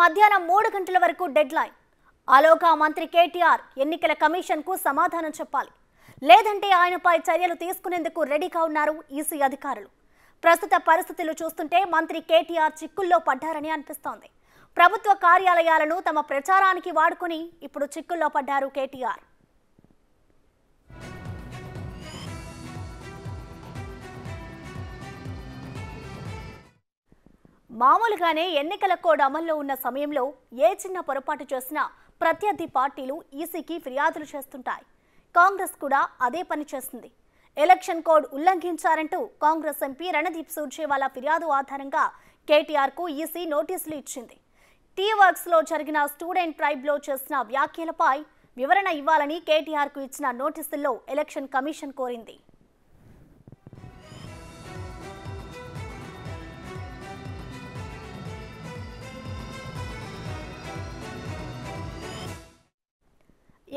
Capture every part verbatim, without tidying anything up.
మధ్యాహ్నం మూడు గంటల వరకు డెడ్ లైన్ ఆలోక మంత్రి కేటీఆర్ ఎన్నికల కమిషన్ కు సమాధానం చెప్పాలి లేదంటే ఆయనపై చర్యలు తీసుకునేందుకు రెడీగా ఉన్నారు ఈసీ అధికారులు ప్రస్తుత పరిస్థితులు చూస్తుంటే మంత్రి కేటీఆర్ చిక్కుల్లో పడ్డారని అనిపిస్తోంది ప్రభుత్వ కార్యాలయాలను తమ ప్రచారానికి వాడుకొని ఇప్పుడు చిక్కుల్లో పడ్డారు కేటీఆర్ మామూలుగానే ఎన్నికల కోడ్ అమల్లో ఉన్న సమయంలో ఏ చిన్న పొరపాటు చేసినా ప్రత్యర్థి పార్టీలు ఈసీకి ఫిర్యాదులు చేస్తుంటాయి కాంగ్రెస్ కూడా అదే పని చేస్తుంది ఎలక్షన్ కోడ్ ఉల్లంఘించారంటూ కాంగ్రెస్ ఎంపీ రణదీప్ సూర్జేవాల ఫిర్యాదు ఆధారంగా కేటీఆర్ కు ఈసీ నోటీసులు ఇచ్చింది టీవర్క్స్ లో జరిగిన స్టూడెంట్ ట్రైబ్ లో చేసిన వ్యాఖ్యలపై వివరణ ఇవ్వాలని కేటీఆర్ కు ఇచ్చిన నోటీసుల్లో ఎలక్షన్ కమిషన్ కోరింది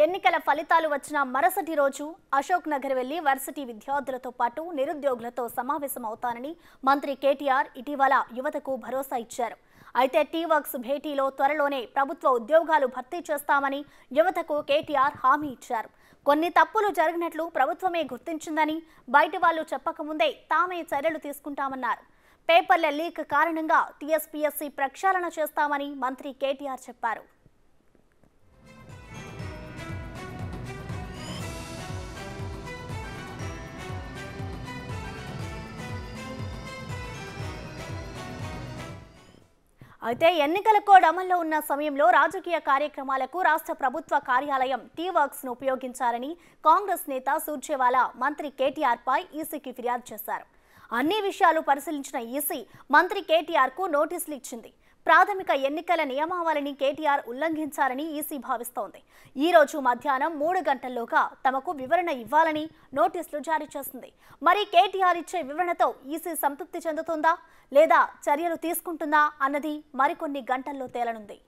ఎన్నికల ఫలితాలు వచ్చిన మరుసటి రోజు అశోక్ నగర్ వెళ్లి వర్సిటీ విద్యార్థులతో పాటు నిరుద్యోగులతో సమావేశమవుతానని మంత్రి కేటీఆర్ ఇటీవల యువతకు భరోసా ఇచ్చారు అయితే టీవర్క్స్ భేటీలో త్వరలోనే ప్రభుత్వ ఉద్యోగాలు భర్తీ చేస్తామని యువతకు కేటీఆర్ హామీ ఇచ్చారు కొన్ని తప్పులు జరిగినట్లు ప్రభుత్వమే గుర్తించిందని బయట వాళ్ళు చెప్పకముందే తామే చర్యలు తీసుకుంటామన్నారు పేపర్ల లీక్ కారణంగా టీఎస్పీఎస్సీ ప్రక్షాళన చేస్తామని మంత్రి కేటీఆర్ చెప్పారు అయితే ఎన్నికల కోడ్ అమల్లో ఉన్న సమయంలో రాజకీయ కార్యక్రమాలకు రాష్ట్ర ప్రభుత్వ కార్యాలయం టీవర్క్స్ ను ఉపయోగించారని కాంగ్రెస్ నేత సూర్జేవాల మంత్రి కేటీఆర్ పై ఈసీకి ఫిర్యాదు చేశారు అన్ని విషయాలు పరిశీలించిన ఈసీ మంత్రి కేటీఆర్ కు నోటీసులు ఇచ్చింది ప్రాథమిక ఎన్నికల నియమావళిని కేటీఆర్ ఉల్లంఘించారని ఈసీ భావిస్తోంది ఈ రోజు మధ్యాహ్నం మూడు గంటల్లోగా తమకు వివరణ ఇవ్వాలని నోటీసులు జారీ చేసింది మరి కేటీఆర్ ఇచ్చే వివరణతో ఈసీ సంతృప్తి చెందుతుందా లేదా చర్యలు తీసుకుంటుందా అన్నది మరికొన్ని గంటల్లో తేలనుంది